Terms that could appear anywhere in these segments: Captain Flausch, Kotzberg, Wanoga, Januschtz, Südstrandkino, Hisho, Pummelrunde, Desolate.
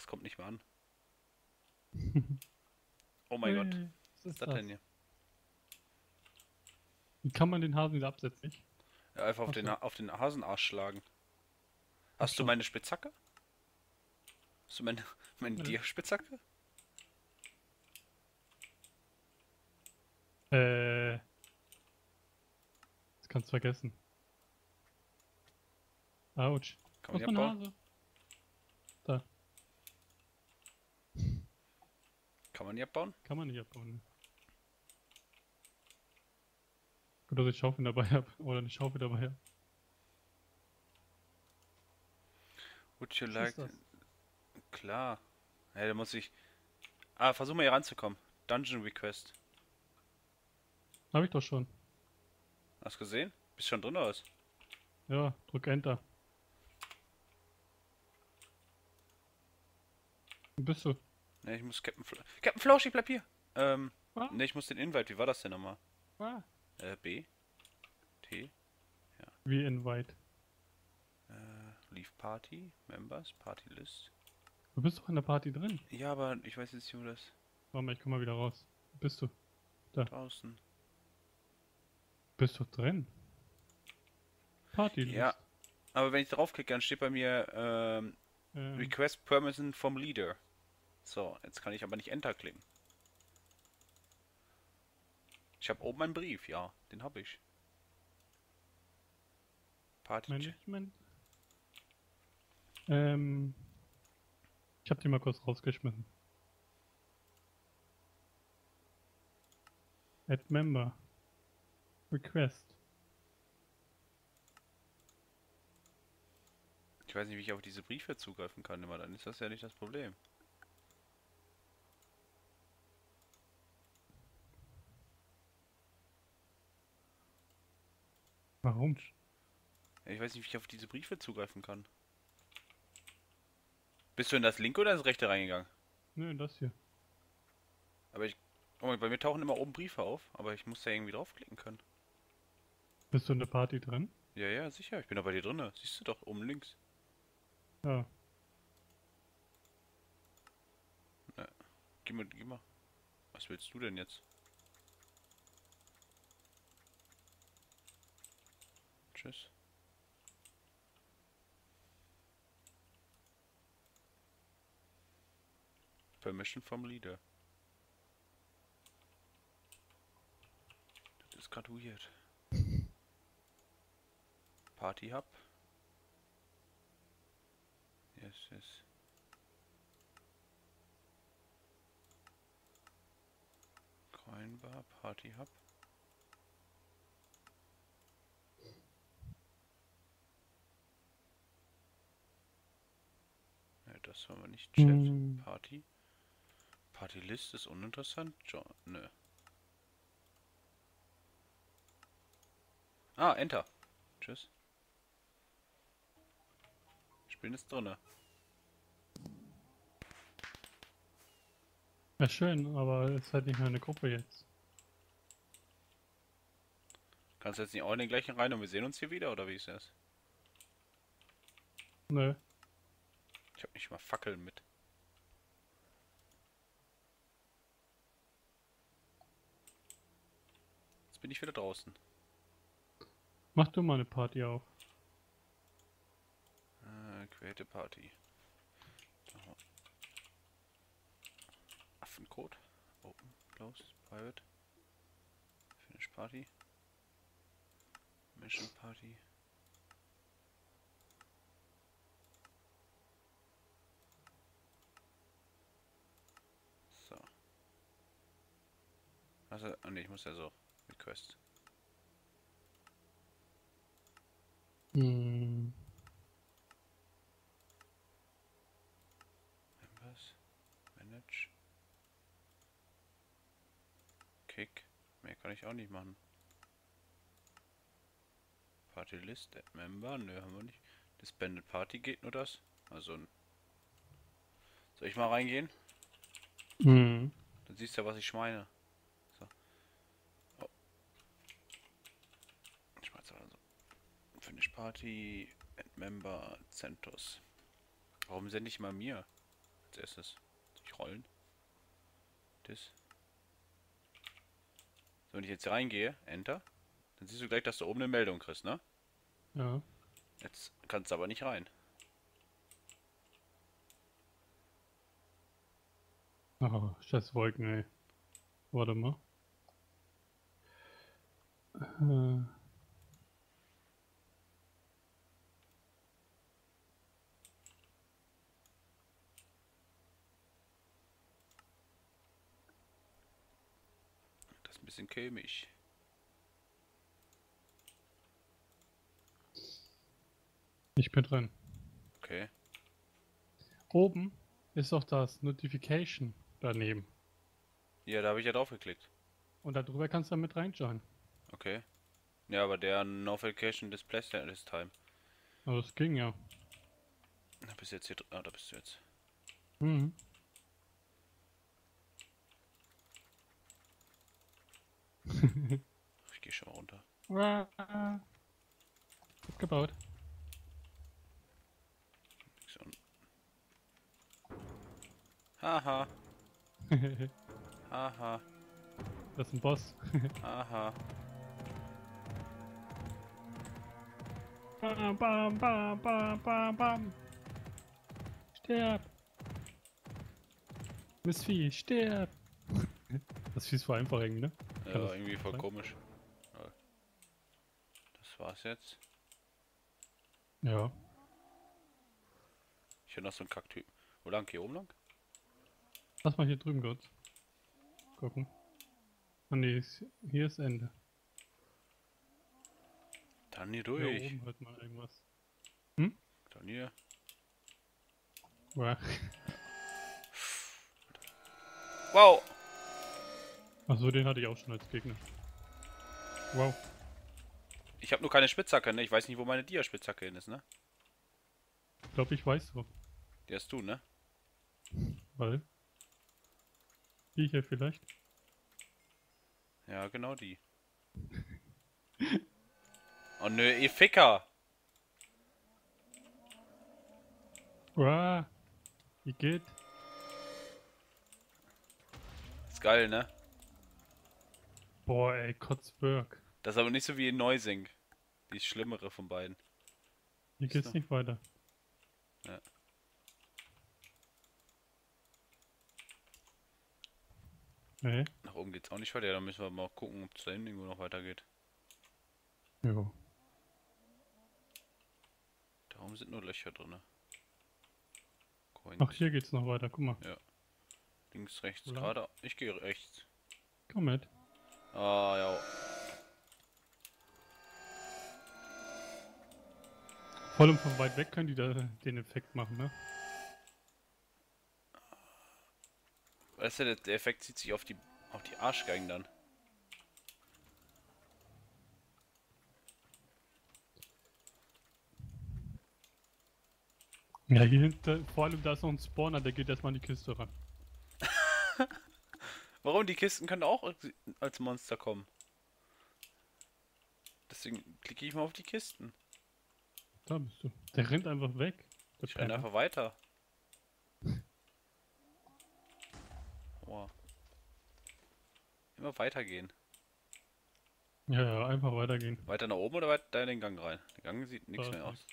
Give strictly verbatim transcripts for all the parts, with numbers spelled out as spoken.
das kommt nicht mehr an. Oh mein Gott. Was ist das denn hier? Wie kann man den Hasen wieder absetzen? Ja, einfach auf den, auf den Hasenarsch schlagen. Hast du meine Spitzhacke? Hast du meine, meine ja. Dir-Spitzhacke? Äh. Das kannst du vergessen. Autsch. Kann man die abbauen? Da. Kann man die abbauen? Kann man nicht abbauen. Ne? Gut, dass ich Schaufel dabei habe. Oder eine Schaufel dabei habe. Would you like... Klar. Ja, da muss ich... Ah, versuch mal hier ranzukommen. Dungeon Request. Hab ich doch schon. Hast gesehen? Bist schon drin oder was? Ja, drück Enter. Wo bist du? Ne, ich muss Captain Flausch... Captain Flausch, ich bleib hier! Ähm... Ah. Ne, ich muss den Invite. Wie war das denn nochmal? Ah. Äh, B. T. Ja. Wie Invite. Äh, Leave Party. Members. Party List. Du bist doch in der Party drin. Ja, aber ich weiß jetzt nicht, wo das... Warte mal, ich komm mal wieder raus. Wo bist du? Da. Draußen. Bist du drin? Party List. Ja, aber wenn ich draufklicke, dann steht bei mir ähm, ähm. Request Permission vom Leader. So, jetzt kann ich aber nicht Enter klicken. Ich habe oben einen Brief, ja, den habe ich. Party Management. Ähm, ich habe den mal kurz rausgeschmissen. Add Member. Request. Ich weiß nicht, wie ich auf diese Briefe zugreifen kann, aber dann ist das ja nicht das Problem. Warum? Ja, ich weiß nicht, wie ich auf diese Briefe zugreifen kann. Bist du in das linke oder das rechte reingegangen? Nö, in das hier. Aber ich... Oh, bei mir tauchen immer oben Briefe auf, aber ich muss da irgendwie draufklicken können. Bist du in der Party drin? Ja, ja, sicher. Ich bin da bei dir drin. Siehst du doch, oben links. Ja. Na, geh mal, geh mal. Was willst du denn jetzt? Tschüss. Permission vom Leader. Das ist gerade weird. Party Hub. Yes, yes. Coinbar, Party Hub. Ne, das wollen wir nicht. Chat, mm. Party. Party List ist uninteressant. Jo ne. Ah, Enter. Tschüss. Spielen ist drinne. Ja, schön, aber es ist halt nicht mehr eine Gruppe jetzt. Kannst du jetzt nicht auch in den gleichen rein und wir sehen uns hier wieder, oder wie ist das? Nö. Ich hab nicht mal Fackeln mit. Jetzt bin ich wieder draußen. Mach du mal eine Party auf. Äh, create Party. Oh. Affencode. Open, close, private. Finish Party. Mission Party. So. Also, oh ne, ich muss ja so. Request. Hm. Members, Manage, Kick, mehr kann ich auch nicht machen. Party List, Add Member, nö, haben wir nicht. Disbanded Party geht nur das. Also, soll ich mal reingehen? Hm. Dann siehst du ja, was ich meine. So. Oh. Ich mach's also. Finish Party, End Member, Centos. Warum sende ich mal mir? Das ist es. Soll ich rollen? Das. So, wenn ich jetzt reingehe, Enter, dann siehst du gleich, dass du oben eine Meldung kriegst, ne? Ja. Jetzt kannst du aber nicht rein. Oh, scheiß Wolken, ey. Warte mal. Äh. Das ist ein bisschen komisch. Ich bin drin. Okay. Oben ist doch das Notification daneben. Ja, da habe ich ja drauf geklickt. Und darüber kannst du dann mit reinjoinen. Okay. Ja, aber der Notification Display Stand this time. Also das ging ja. Da bist du jetzt hier drin. Ah, da bist du jetzt. Mhm. Ich gehe schon mal runter. Gut gebaut. Haha. Haha. Das ist ein Boss. Haha. Bam, bam, bam, bam, bam, bam. Stirb. Missvieh, stirb. Das Vieh ist voll einfach irgendwie, ne? Ja, das irgendwie voll sein? Komisch. Das war's jetzt. Ja. Ich höre noch so einen Kacktyp. Wo lang? Hier oben lang? Lass mal hier drüben kurz gucken. Ah ne, hier ist Ende. Dann hier durch. Da oben hört man irgendwas. Hm? Dann hier. Wow. Wow. Achso, den hatte ich auch schon als Gegner. Wow. Ich habe nur keine Spitzhacke, ne? Ich weiß nicht, wo meine Dia-Spitzhacke hin ist, ne? Ich glaube, ich weiß wo. Die hast du, ne? Weil? Die hier vielleicht? Ja, genau die. Oh nö, ihr Ficker! Wow. Wie geht? Ist geil, ne? Boah, ey, Kotzberg. Das ist aber nicht so wie in Neusing. Die ist schlimmere von beiden. Hier geht's so nicht weiter. Ja. Hey. Nach oben geht's auch nicht weiter, ja, dann müssen wir mal gucken, ob es da hinten irgendwo noch weitergeht. Jo. Da oben sind nur Löcher drin. Ach, hier geht's noch weiter, guck mal. Ja. Links, rechts, Oder? gerade. Ich gehe rechts. Komm mit. Ah, ja. Vor allem von weit weg können die da den Effekt machen, ne? Weißt du, der Effekt zieht sich auf die auf die Arschgeigen dann. Ja, hier hinten, vor allem da ist noch ein Spawner, der geht erstmal an die Kiste ran. Warum? Die Kisten können auch als Monster kommen. Deswegen klicke ich mal auf die Kisten. Da bist du. Der rennt einfach weg. Der ich renne einfach weiter. Wow. Immer weitergehen. Ja, ja, einfach weitergehen. Weiter nach oben oder weiter in den Gang rein? Der Gang sieht nichts mehr aus.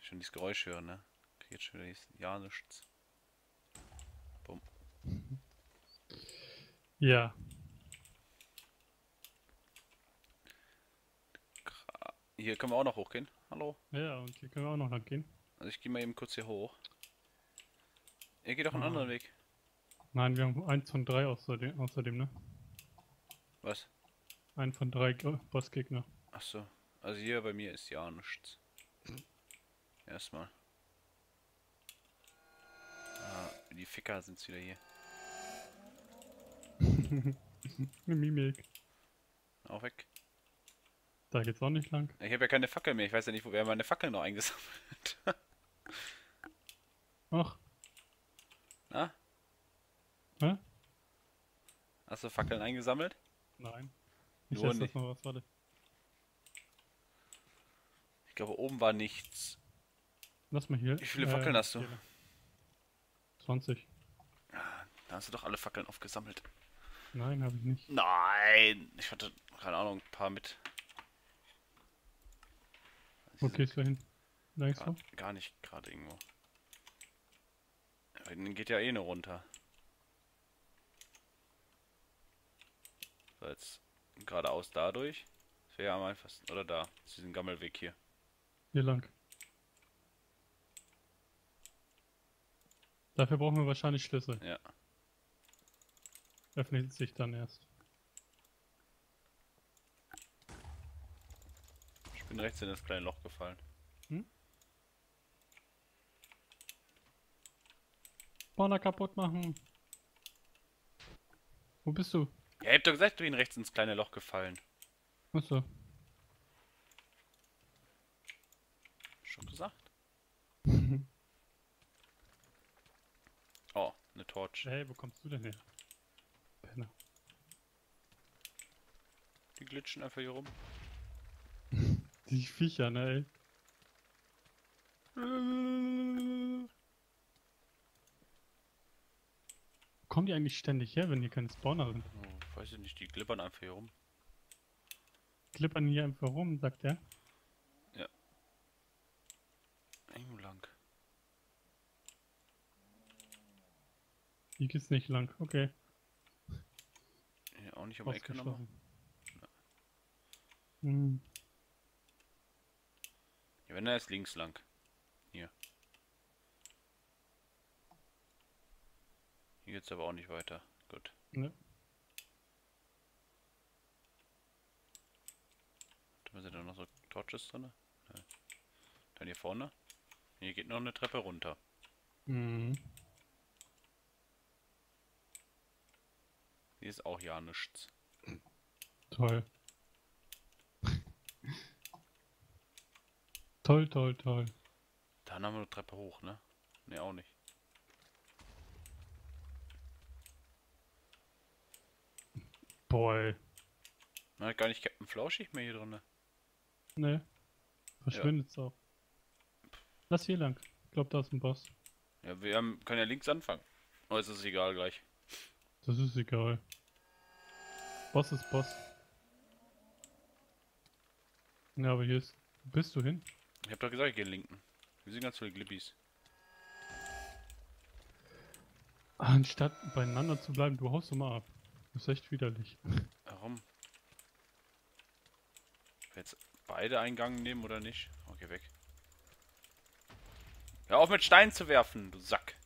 Schon dieses Geräusch hören, ne? Jetzt schon wieder dieses Januschtz. Bumm. Ja. Hier können wir auch noch hochgehen. Hallo? Ja, und hier können wir auch noch lang gehen. Also ich gehe mal eben kurz hier hoch. Er geht auch einen ah. anderen Weg. Nein, wir haben eins von drei außerdem, außerdem ne? Was? Ein von drei Bossgegner. Achso. Also hier bei mir ist ja nichts. Erstmal. Ah, die Ficker sind's wieder hier. Eine Mimik. Auch weg. Da geht's auch nicht lang. Ich habe ja keine Fackel mehr. Ich weiß ja nicht, wo wir meine Fackel noch eingesammelt hat. Ach. Na? Hä? Hast du Fackeln eingesammelt? Nein. Ich weiß noch was, warte. Ich glaube, oben war nichts. Lass mal hier. Wie viele äh, Fackeln hast du? zwanzig. Da hast du doch alle Fackeln aufgesammelt. Nein, habe ich nicht. Nein! Ich hatte, keine Ahnung, ein paar mit. Wo gehst du hin? Längst gar, gar nicht gerade irgendwo. Da hinten geht ja eh eine runter. So, jetzt geradeaus dadurch. Das wäre ja am einfachsten. Oder da. Das ist diesen Gammelweg hier. Hier lang. Dafür brauchen wir wahrscheinlich Schlüssel. Ja. Öffnet sich dann erst. Ich bin rechts in das kleine Loch gefallen. Hm? Spawner kaputt machen. Wo bist du? Ja, ich hab doch gesagt, du bist rechts ins kleine Loch gefallen. Achso. Schon gesagt? Oh, eine Torch. Hey, wo kommst du denn her? Penner. Die glitschen einfach hier rum. Die Viecher, ne, ey. Kommen die eigentlich ständig her, wenn hier keine Spawner sind? Oh, weiß ich nicht, die glippern einfach hier rum. Glippern hier einfach rum, sagt er? Ja. Irgendwo lang. Hier geht's nicht lang, okay. Ja, auch nicht um die Ecke nochmal. Hm. Ja, wenn er ist links lang. Hier. Hier geht's aber auch nicht weiter. Gut. Ne. Da sind da noch so Torches drin. Ne? Dann hier vorne. Hier geht noch eine Treppe runter. Mhm. Hier ist auch Januschtz. Toll. Toll, toll, toll. Dann haben wir eine Treppe hoch, ne? Ne, auch nicht. Boy. Na, gar nicht Captain Flauschig mehr hier drin, ne? Ne. Verschwindet's ja auch. Lass hier lang. Ich glaub, da ist ein Boss. Ja, wir haben, können ja links anfangen. Oh, jetzt ist es egal gleich. Das ist egal. Boss ist Boss. Ja, aber hier ist... Wo bist du hin? Ich hab doch gesagt, ich geh linken. Wir sind ganz viele Glippies. Anstatt beieinander zu bleiben, du haust immer ab. Das ist echt widerlich. Warum? Jetzt beide Eingang nehmen oder nicht? Okay, weg. Hör auf mit Steinen zu werfen, du Sack.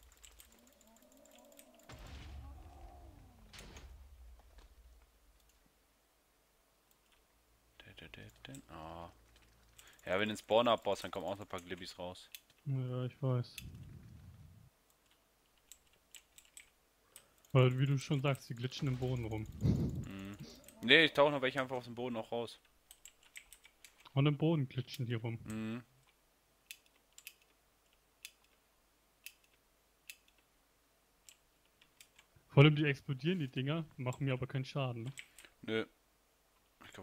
Oh. Ja, wenn du den Spawner abbaust, dann kommen auch noch ein paar Glibbies raus. Ja, ich weiß. Weil, wie du schon sagst, die glitschen im Boden rum. Mhm. Ne, ich tauche noch welche einfach aus dem Boden auch raus. Und im Boden glitschen die rum. Mhm. Vor allem, die explodieren, die Dinger, machen mir aber keinen Schaden. Ne? Nö.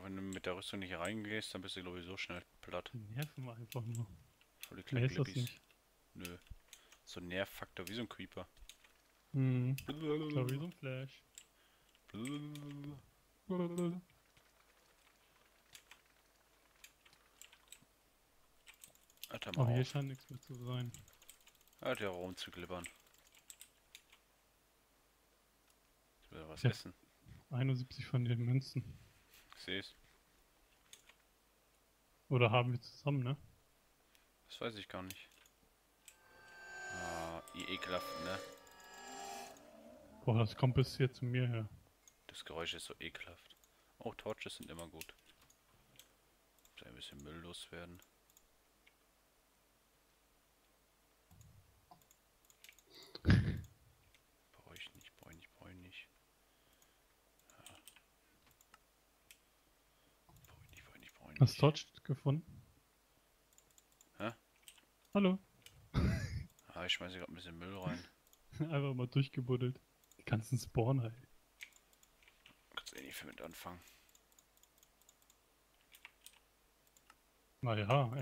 Wenn du mit der Rüstung nicht reingehst, dann bist du, glaube ich, so schnell platt. Die nerven wir einfach nur. Voll die kleinen Glippies. Nö. So ein Nervfaktor, wie so ein Creeper. Hm. Klar, wie so ein Flash. Blablabla. Blablabla. Alter, mal. Aber hier scheint nichts mehr zu sein. Hört ja rum zu glibbern. Ich will was ja essen. einundsiebzig von den Münzen. Seh's. Oder haben wir zusammen, ne? Das weiß ich gar nicht. Ah, ihr ekelhaft, ne? Boah, das kommt bis hier zu mir her. Das Geräusch ist so ekelhaft. Oh, Torches sind immer gut. Muss ein bisschen Müll loswerden. Brauche ich nicht, brauche ich nicht, brauche ich nicht. Hast du Torch gefunden? Hä? Hallo? Ah, ich schmeiße gerade ein bisschen Müll rein. Einfach mal durchgebuddelt. Die ganzen Spawner, ey. Kannst eh nicht viel mit anfangen. Naja, ey.